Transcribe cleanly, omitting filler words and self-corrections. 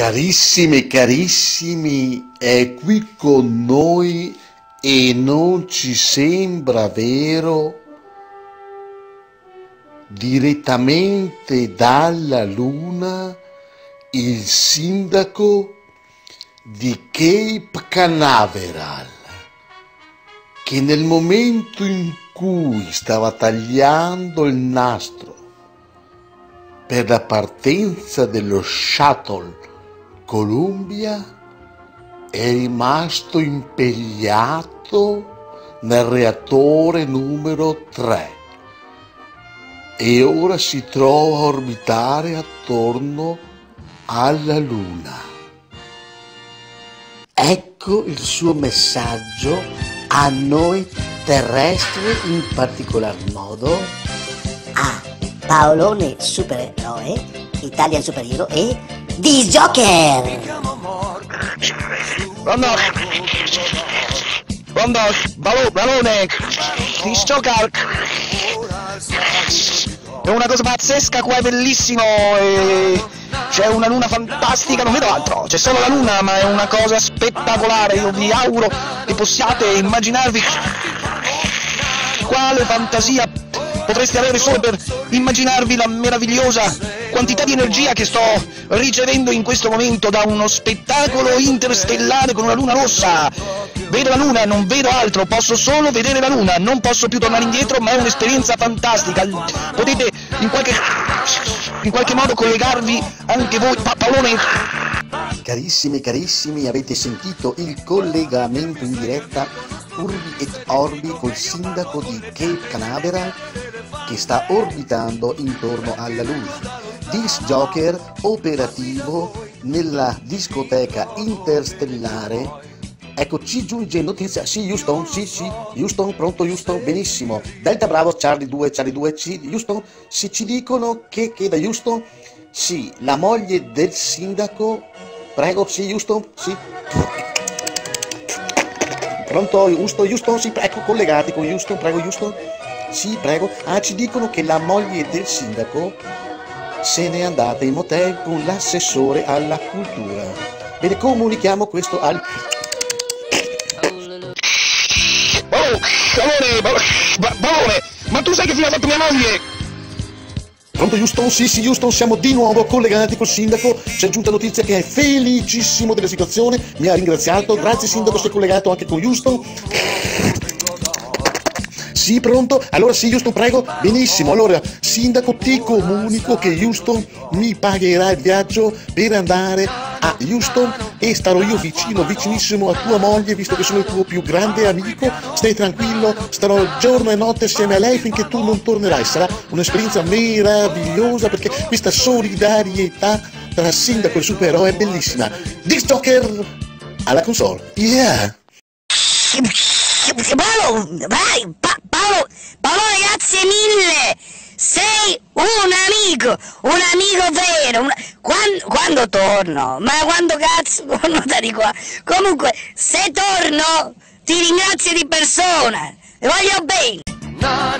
Carissime e carissimi, è qui con noi e non ci sembra vero, direttamente dalla Luna, il sindaco di Cape Canaveral, che nel momento in cui stava tagliando il nastro per la partenza dello shuttle Columbia è rimasto impegliato nel reattore numero 3 e ora si trova a orbitare attorno alla Luna. Ecco il suo messaggio a noi terrestri, in particolar modo a Paolone Supereroe, Italian Superhero e Disc Jocker. Balone, Disc Jocker. È una cosa pazzesca, qua è bellissimo, c'è una luna fantastica, non vedo altro, c'è solo la luna, ma è una cosa spettacolare, io vi auguro che possiate immaginarvi quale fantasia potreste avere solo per immaginarvi la meravigliosa quantità di energia che sto ricevendo in questo momento da uno spettacolo interstellare con una luna rossa. Vedo la luna, non vedo altro, posso solo vedere la luna, non posso più tornare indietro, ma è un'esperienza fantastica. Potete in qualche modo collegarvi anche voi, Paolone. Carissime e carissimi, avete sentito il collegamento in diretta Urbi et Orbi col sindaco di Cape Canaveral che sta orbitando intorno alla Luna. Disc Jocker operativo nella discoteca interstellare. Ecco, ci giunge notizia, sì Houston, pronto Houston, benissimo. Delta Bravo, Charlie 2, sì Houston, sì, ci dicono che da Houston, sì, la moglie del sindaco, prego, sì Houston, sì. Pronto Houston, sì, prego, collegati con Houston, prego Houston, sì, prego. Ah, ci dicono che la moglie del sindaco se n'è andata in motel con l'assessore alla cultura. Bene, comunichiamo questo al... Balone, ma tu sai che fine ha fatto mia moglie? Pronto Houston? Sì Houston, siamo di nuovo collegati col sindaco, c'è giunta notizia che è felicissimo della situazione, mi ha ringraziato, grazie sindaco, sei collegato anche con Houston. Sì, pronto? Allora sì Houston, prego, benissimo, allora sindaco ti comunico che Houston mi pagherà il viaggio per andare a Houston e starò io vicinissimo a tua moglie, visto che sono il tuo più grande amico. Stai tranquillo, starò giorno e notte assieme a lei finché tu non tornerai, sarà un'esperienza meravigliosa perché questa solidarietà tra sindaco e supereroe è bellissima. Disc Jocker alla console, yeah! Paolo, vai, Paolo, grazie mille, sei un amico vero, quando torno, ma quando cazzo torno da di qua, comunque se torno ti ringrazio di persona, ti voglio bene.